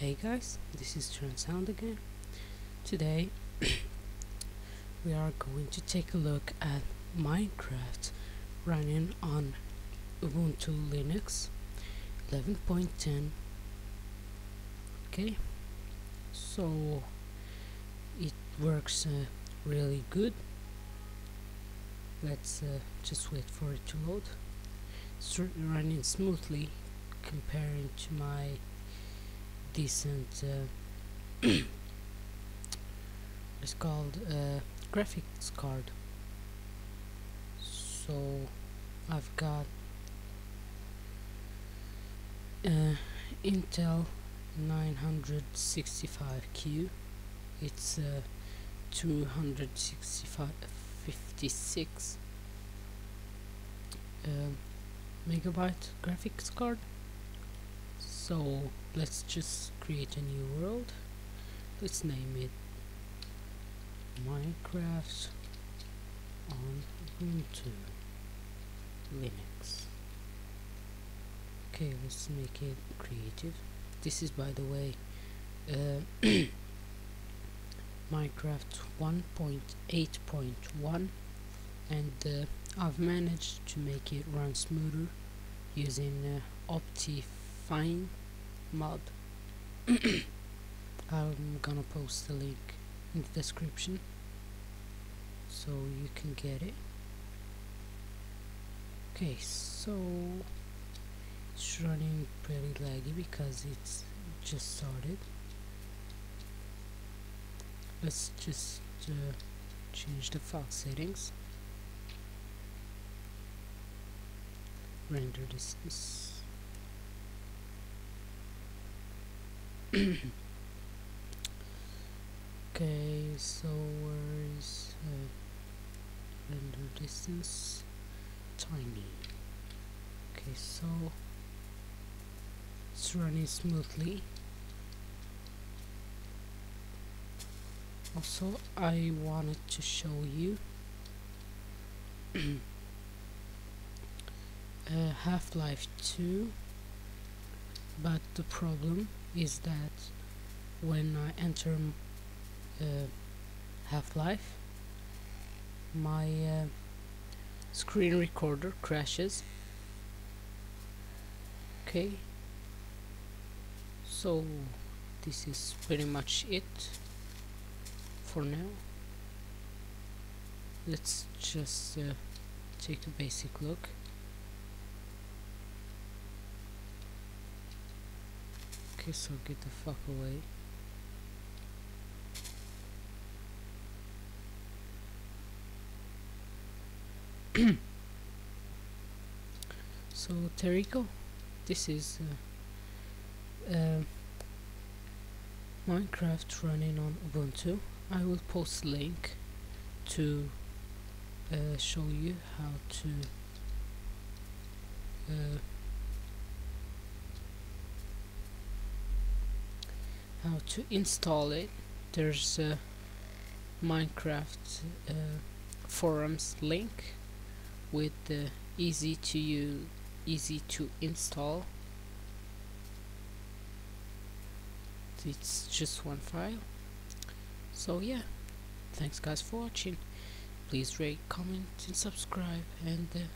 Hey guys, this is Transound again. Today we are going to take a look at Minecraft running on Ubuntu Linux 11.10. Okay, so it works really good. Let's just wait for it to load. It's running smoothly comparing to my decent it's called graphics card. So I've got Intel 965Q. It's 256 megabyte graphics card. So let's just create a new world. Let's name it Minecraft on Ubuntu Linux. Okay, let's make it creative. This is, by the way, Minecraft 1.8.1, and I've managed to make it run smoother using Optifine mod. I'm gonna post the link in the description so you can get it. Okay, so it's running pretty laggy because it's just started. Let's just change the file settings, render distance. Okay, so where is render distance? Tiny. Okay, so it's running smoothly. Also, I wanted to show you Half-Life 2, but the problem is that when I enter Half-Life, my screen recorder crashes. Okay, so this is pretty much it for now. Let's just take a basic look. So get the fuck away. So there you go. This is Minecraft running on Ubuntu. I will post a link to show you how to install it. There's a Minecraft forums link with the easy to use, easy to install. It's just one file. So yeah, thanks guys for watching. Please rate, comment and subscribe, and